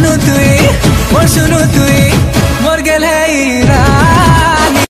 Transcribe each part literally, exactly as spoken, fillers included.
जानू तुई और सुनू तुई मोर गेल है रानी।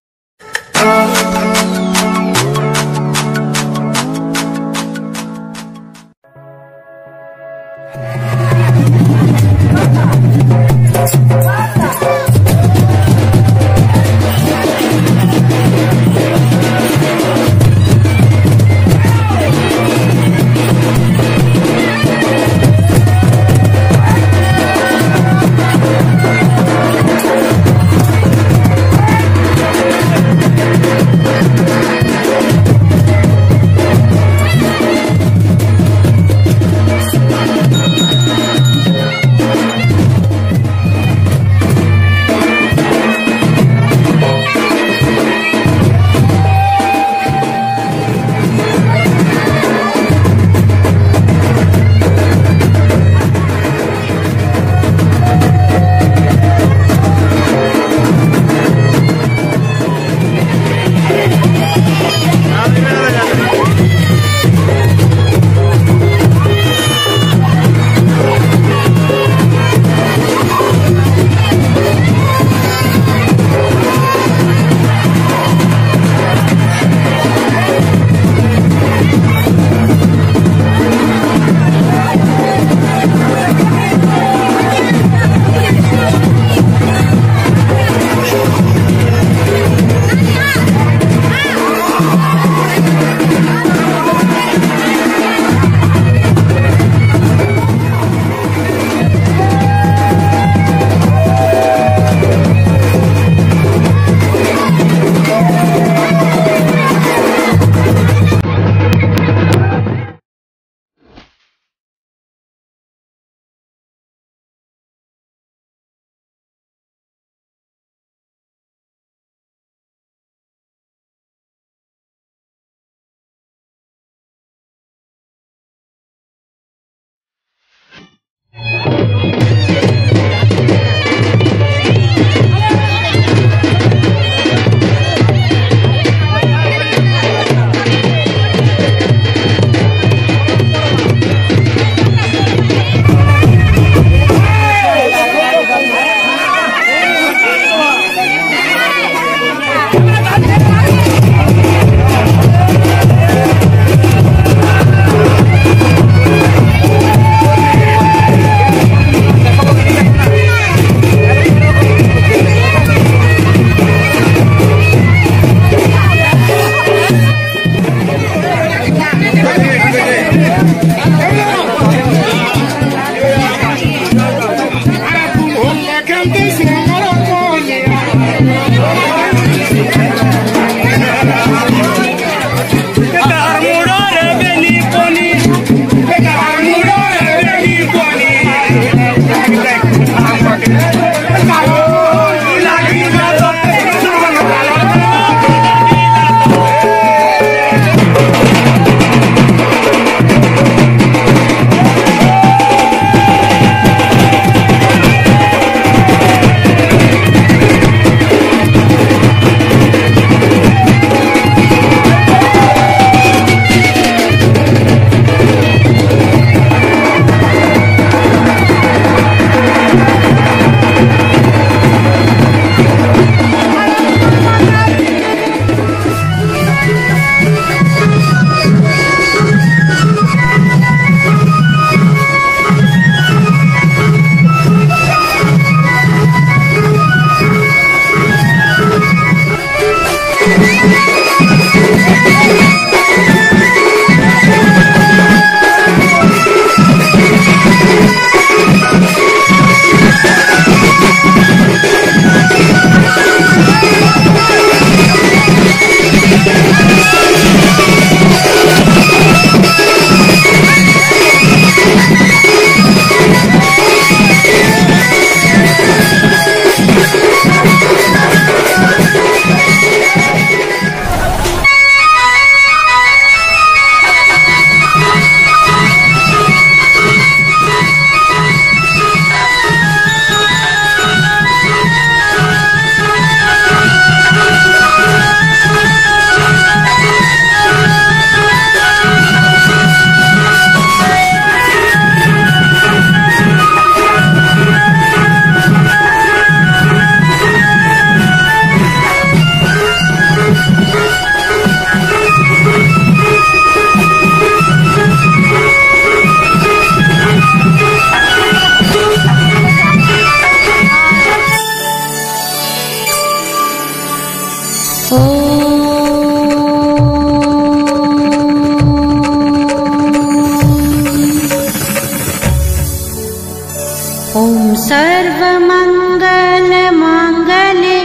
ॐ सर्वमंगल मांगले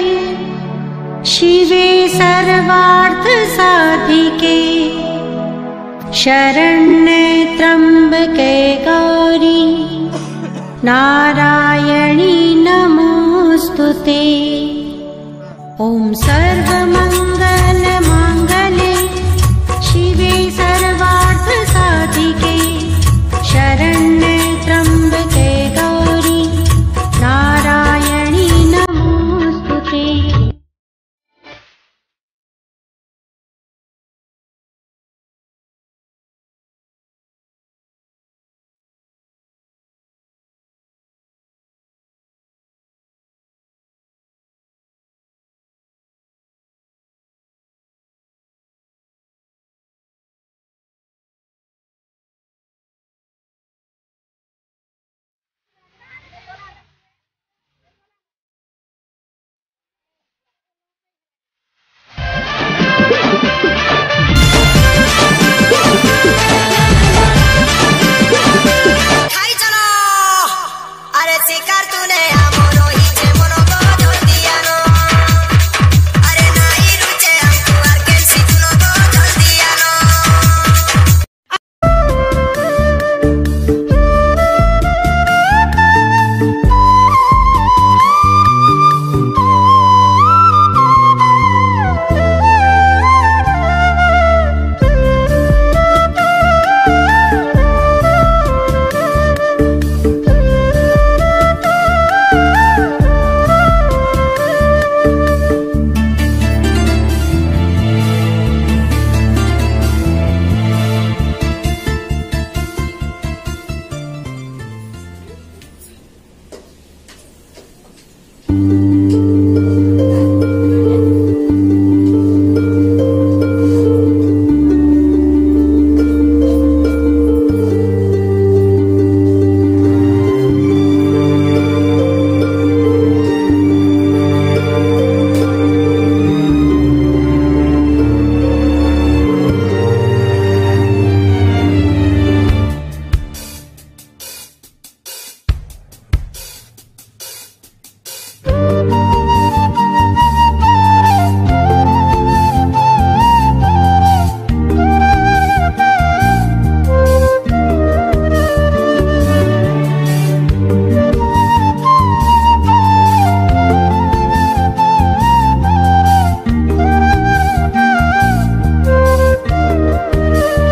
शिवे सर्वार्थ साधिके शरण्ये त्र्यंबके गौरी नारायणी नमोस्तुते। ॐ सर्वमंगल मांगले शिवे सर्वार्थ साधिके शरण्ये त्र्यंबके गौरी नारायणी नमोस्तुते। Thank mm -hmm. you.